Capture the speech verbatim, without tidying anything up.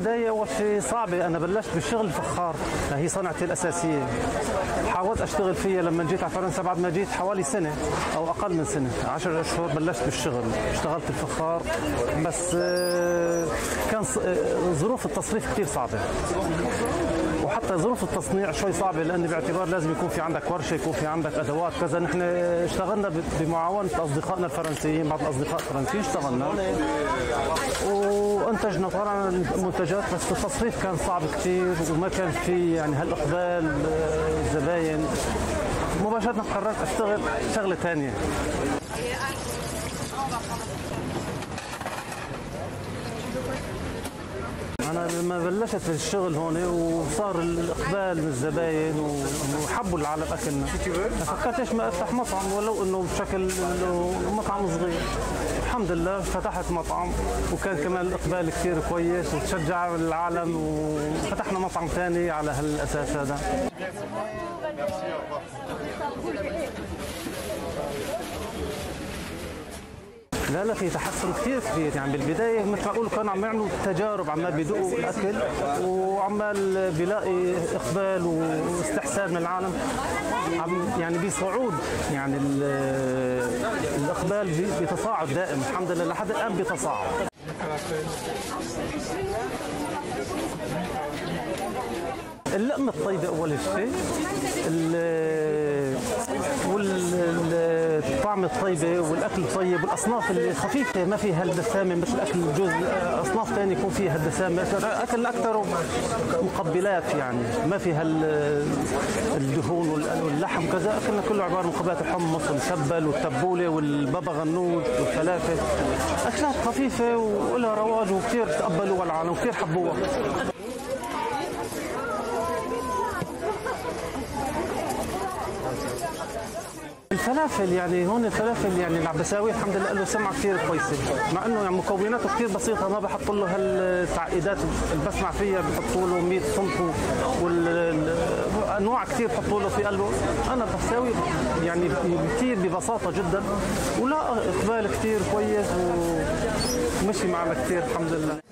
البداية وفي صعبة. أنا بلشت بالشغل الفخار، هي صنعتي الأساسية، حاولت أشتغل فيها لما جيت على فرنسا. بعد ما جيت حوالي سنة أو أقل من سنة، عشر أشهر، بلشت بالشغل، اشتغلت الفخار، بس كان ظروف التصريف كثير صعبة، وحتى ظروف التصنيع شوي صعبة، لأن باعتبار لازم يكون في عندك ورشة، يكون في عندك أدوات كذا. نحن اشتغلنا بمعاونة أصدقائنا الفرنسيين، بعض الأصدقاء الفرنسيين اشتغلنا وانتجنا طبعا المنتجات، بس التصريف كان صعب كثير وما كان في يعني هالإقبال الزباين. مباشرة قررت أشتغل شغلة ثانية. أنا لما بلشت الشغل هون وصار الإقبال من الزباين وحبوا العالم أكلنا، فكرت ليش ما أفتح مطعم، ولو إنه بشكل مطعم صغير. الحمد لله فتحت مطعم، وكان كمان الإقبال كثير كويس وتشجع العالم، وفتحنا مطعم ثاني على هالأساس هذا. لا لا في تحسن كثير كبير، يعني بالبدايه مثل ما اقول كانوا عم يعملوا تجارب، عمال بيذوقوا الاكل وعمال بيلاقي اقبال واستحسان من العالم، عم يعني بصعود، يعني الاقبال بتصاعد دائم الحمد لله، لحد الان بتصاعد. اللقمه الطيبه اول شيء، والطعم الطيبه والاكل الطيب، والاصناف الخفيفه ما فيها الدسامه مثل اكل الجوز، اصناف ثانيه يكون فيها الدسامه، اكل اكثر مقبلات، يعني ما فيها الدهون واللحم كذا. اكلنا كله عباره عن مقبلات، الحمص والمسبل والتبوله والبابا غنوج والفلافل، اكلات خفيفه ولها رواج وكثير تقبلوها العالم وكثير حبوها. الفلافل يعني هون الفلافل يعني اللي عم بساويه الحمد لله له سمعه كثير كويسه، مع انه يعني مكوناته كثير بسيطه، ما بحطوا له هالتعقيدات اللي بسمع فيها، بحطوا له مية صنف وانواع كثير بحطوا له في قلبه. انا بساوي يعني كثير ببساطه جدا، ولا اقبال كثير كويس ومشي معنا كثير الحمد لله.